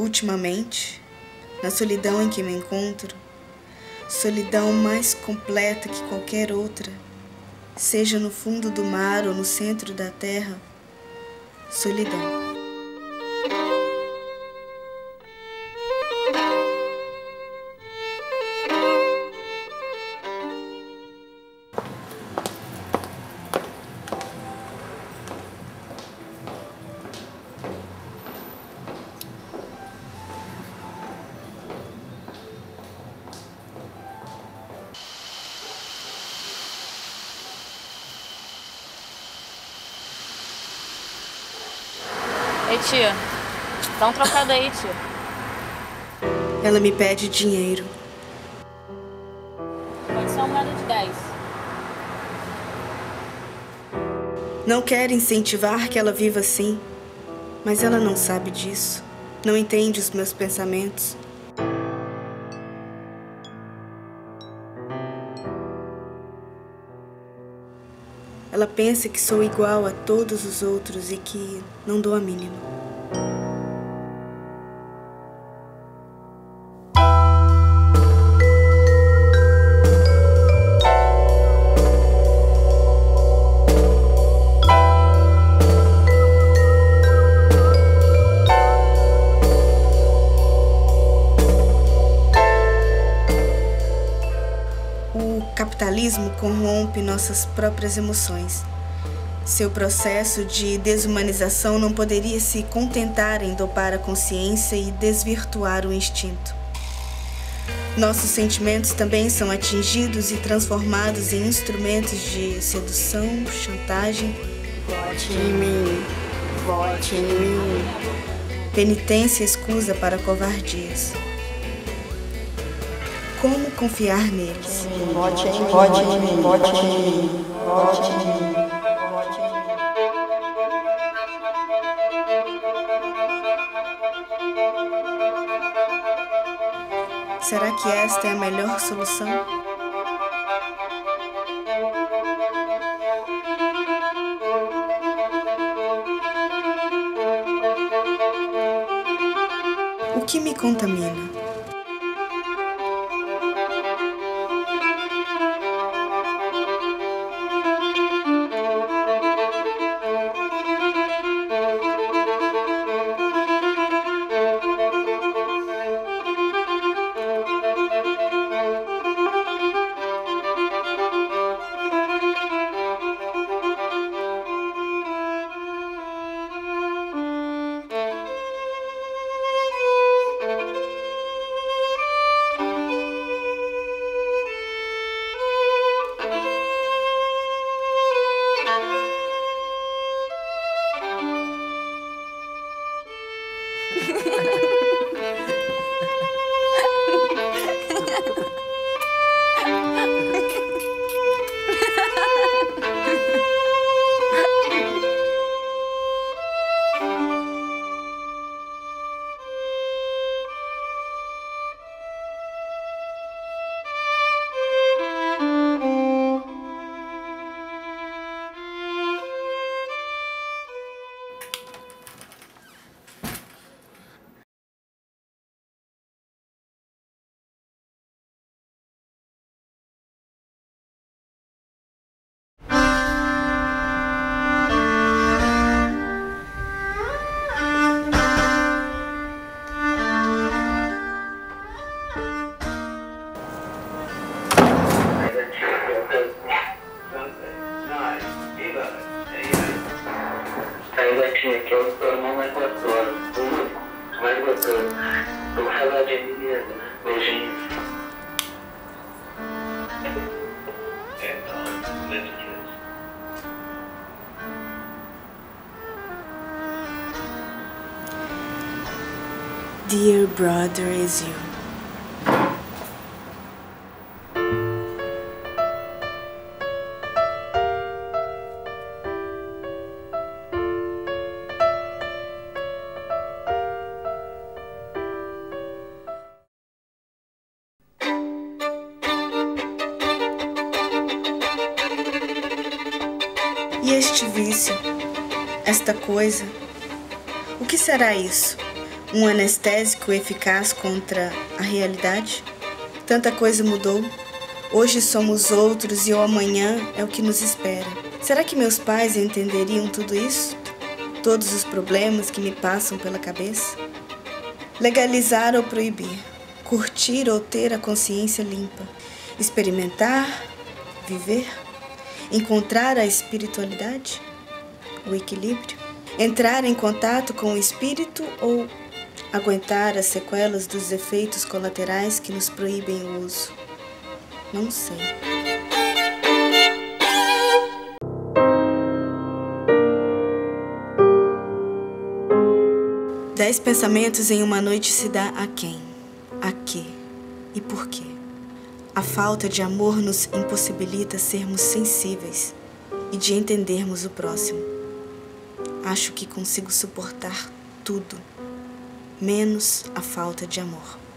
Ultimamente, na solidão em que me encontro, solidão mais completa que qualquer outra, seja no fundo do mar ou no centro da terra, solidão. Ei, tia, dá um trocado aí, tia. Ela me pede dinheiro. Pode ser uma moeda de 10. Não quero incentivar que ela viva assim, mas ela não sabe disso. Não entende os meus pensamentos. Ela pensa que sou igual a todos os outros e que não dou a mínima. O capitalismo corrompe nossas próprias emoções. Seu processo de desumanização não poderia se contentar em dopar a consciência e desvirtuar o instinto. Nossos sentimentos também são atingidos e transformados em instrumentos de sedução, chantagem, vote em mim, vote em mim, penitência e escusa para covardias. Como confiar neles? Vote em mim, vote em mim, vote em mim, vote em mim. Será que esta é a melhor solução? O que me contamina? Vamos falar de menina. Beijinho. Então, dentro de Deus. Dear brother is you. E este vício, esta coisa, o que será isso? um anestésico eficaz contra a realidade? Tanta coisa mudou. Hoje somos outros e o amanhã é o que nos espera. Será que meus pais entenderiam tudo isso? Todos os problemas que me passam pela cabeça? Legalizar ou proibir? Curtir ou ter a consciência limpa? Experimentar? Viver? Encontrar a espiritualidade? O equilíbrio? Entrar em contato com o espírito ou aguentar as sequelas dos efeitos colaterais que nos proíbem o uso? Não sei. Dez pensamentos em uma noite se dá a quem? A quê? E por quê? A falta de amor nos impossibilita sermos sensíveis e de entendermos o próximo. Acho que consigo suportar tudo, menos a falta de amor.